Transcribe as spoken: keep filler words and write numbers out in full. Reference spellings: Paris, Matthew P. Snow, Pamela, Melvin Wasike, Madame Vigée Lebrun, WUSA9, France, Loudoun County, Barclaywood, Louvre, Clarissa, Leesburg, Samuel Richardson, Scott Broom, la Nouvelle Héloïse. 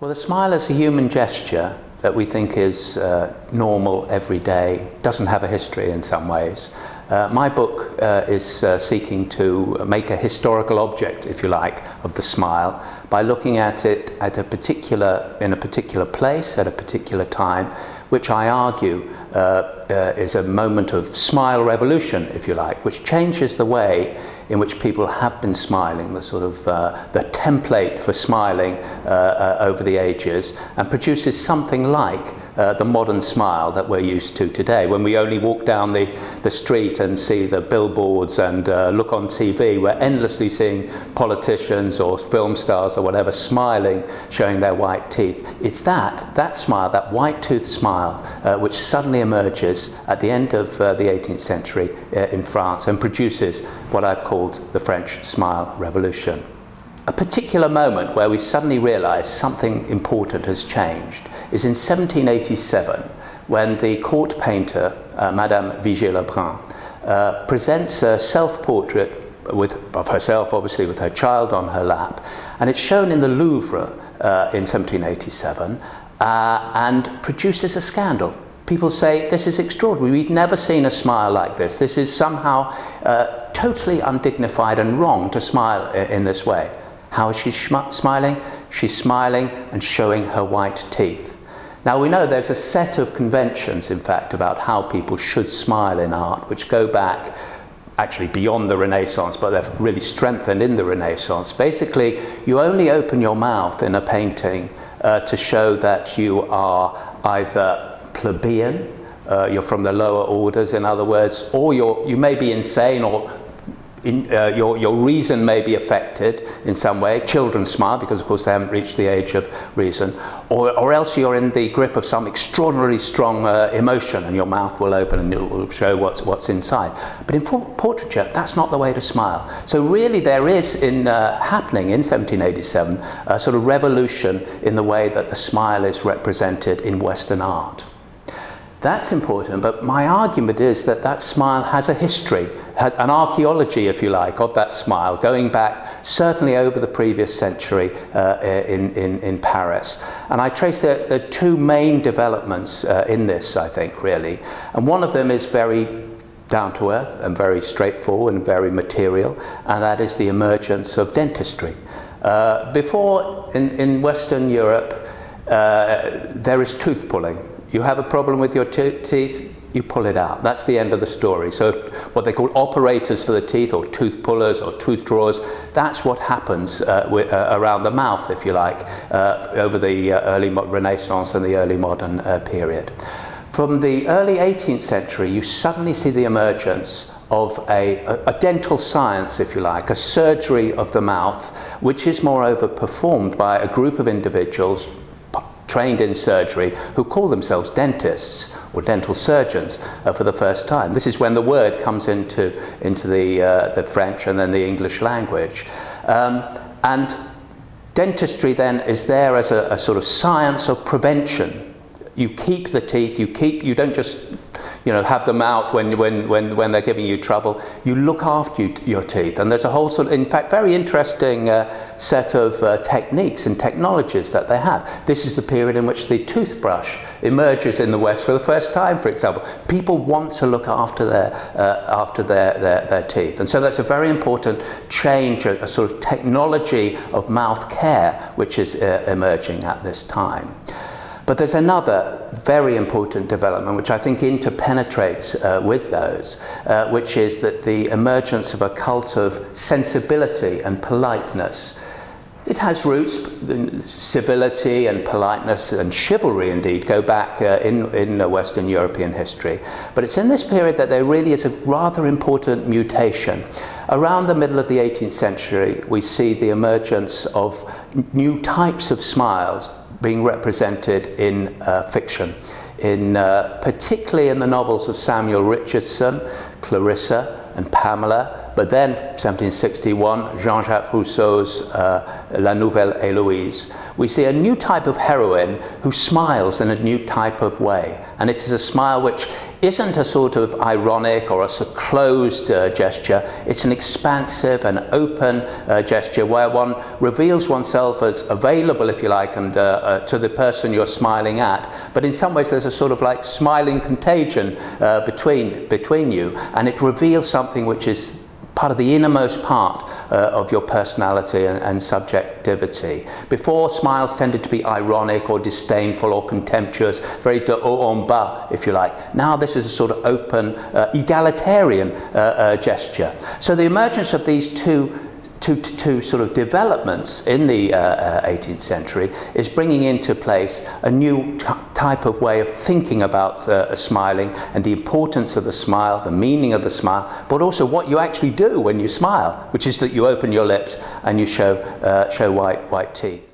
Well, the smile is a human gesture that we think is uh, normal, everyday, doesn't have a history in some ways. Uh, my book uh, is uh, seeking to make a historical object, if you like, of the smile by looking at it at a particular, in a particular place, at a particular time, which I argue uh, uh, is a moment of smile revolution, if you like, which changes the way in which people have been smiling, the sort of uh, the template for smiling uh, uh, over the ages, and produces something like uh, the modern smile that we're used to today, when we only walk down the, the street and see the billboards and uh, look on T V. We're endlessly seeing politicians or film stars or whatever smiling, showing their white teeth. It's that, that smile, that white-toothed smile, uh, which suddenly emerges at the end of uh, the eighteenth century uh, in France and produces what I've called the French Smile Revolution. A particular moment where we suddenly realize something important has changed is in seventeen eighty-seven, when the court painter, uh, Madame Vigée Lebrun, uh, presents a self-portrait with, of herself, obviously, with her child on her lap, and it's shown in the Louvre uh, in seventeen eighty-seven uh, and produces a scandal. People say, this is extraordinary, we've never seen a smile like this. This is somehow uh, totally undignified and wrong to smile in this way. How is she smiling? She's smiling and showing her white teeth. Now we know there's a set of conventions, in fact, about how people should smile in art, which go back actually beyond the Renaissance, but they're really strengthened in the Renaissance. Basically, you only open your mouth in a painting uh, to show that you are either plebeian, uh, you're from the lower orders, in other words, or you're, you may be insane, or in, uh, your, your reason may be affected in some way. Children smile because, of course, they haven't reached the age of reason, or, or else you're in the grip of some extraordinarily strong uh, emotion, and your mouth will open and it will show what's, what's inside. But in portraiture, that's not the way to smile. So really there is in, uh, happening in seventeen eighty-seven a sort of revolution in the way that the smile is represented in Western art. That's important, but my argument is that that smile has a history, an archaeology, if you like, of that smile, going back certainly over the previous century uh, in, in, in Paris. And I trace the, the two main developments uh, in this, I think, really. And one of them is very down to earth and very straightforward and very material, and that is the emergence of dentistry. Uh, before, in, in Western Europe, uh, there is tooth pulling. You have a problem with your teeth, you pull it out. That's the end of the story. So what they call operators for the teeth, or tooth pullers or tooth drawers, that's what happens uh, with, uh, around the mouth, if you like, uh, over the uh, early Renaissance and the early modern uh, period. From the early eighteenth century, you suddenly see the emergence of a, a, a dental science, if you like, a surgery of the mouth, which is moreover performed by a group of individuals trained in surgery, who call themselves dentists or dental surgeons uh, for the first time. This is when the word comes into, into the, uh, the French and then the English language. Um, and dentistry then is there as a, a sort of science of prevention. You keep the teeth, you keep, you don't just you know, have them out when, when, when, when they're giving you trouble. You look after you, your teeth. And there's a whole sort of, in fact, very interesting uh, set of uh, techniques and technologies that they have. This is the period in which the toothbrush emerges in the West for the first time, for example. People want to look after their, uh, after their, their, their teeth. And so that's a very important change, a, a sort of technology of mouth care, which is uh, emerging at this time. But there's another very important development, which I think interpenetrates uh, with those, uh, which is that the emergence of a cult of sensibility and politeness. It has roots, civility and politeness and chivalry, indeed, go back uh, in, in Western European history. But it's in this period that there really is a rather important mutation. Around the middle of the eighteenth century, we see the emergence of new types of smiles being represented in uh, fiction, in, uh, particularly in the novels of Samuel Richardson, Clarissa and Pamela, but then seventeen sixty-one, Jean-Jacques Rousseau's uh, La Nouvelle Héloïse. We see a new type of heroine who smiles in a new type of way, and it is a smile which isn't a sort of ironic or a closed uh, gesture, it's an expansive and open uh, gesture where one reveals oneself as available, if you like, and uh, uh, to the person you're smiling at, but in some ways there's a sort of like smiling contagion uh, between, between you, and it reveals something which is part of the innermost part uh, of your personality and, and subjectivity. Before, smiles tended to be ironic or disdainful or contemptuous, very de haut en bas, if you like. Now this is a sort of open, uh, egalitarian uh, uh, gesture. So the emergence of these two To, to, to sort of developments in the uh, uh, eighteenth century is bringing into place a new type of way of thinking about uh, smiling and the importance of the smile, the meaning of the smile, but also what you actually do when you smile, which is that you open your lips and you show, uh, show white, white teeth.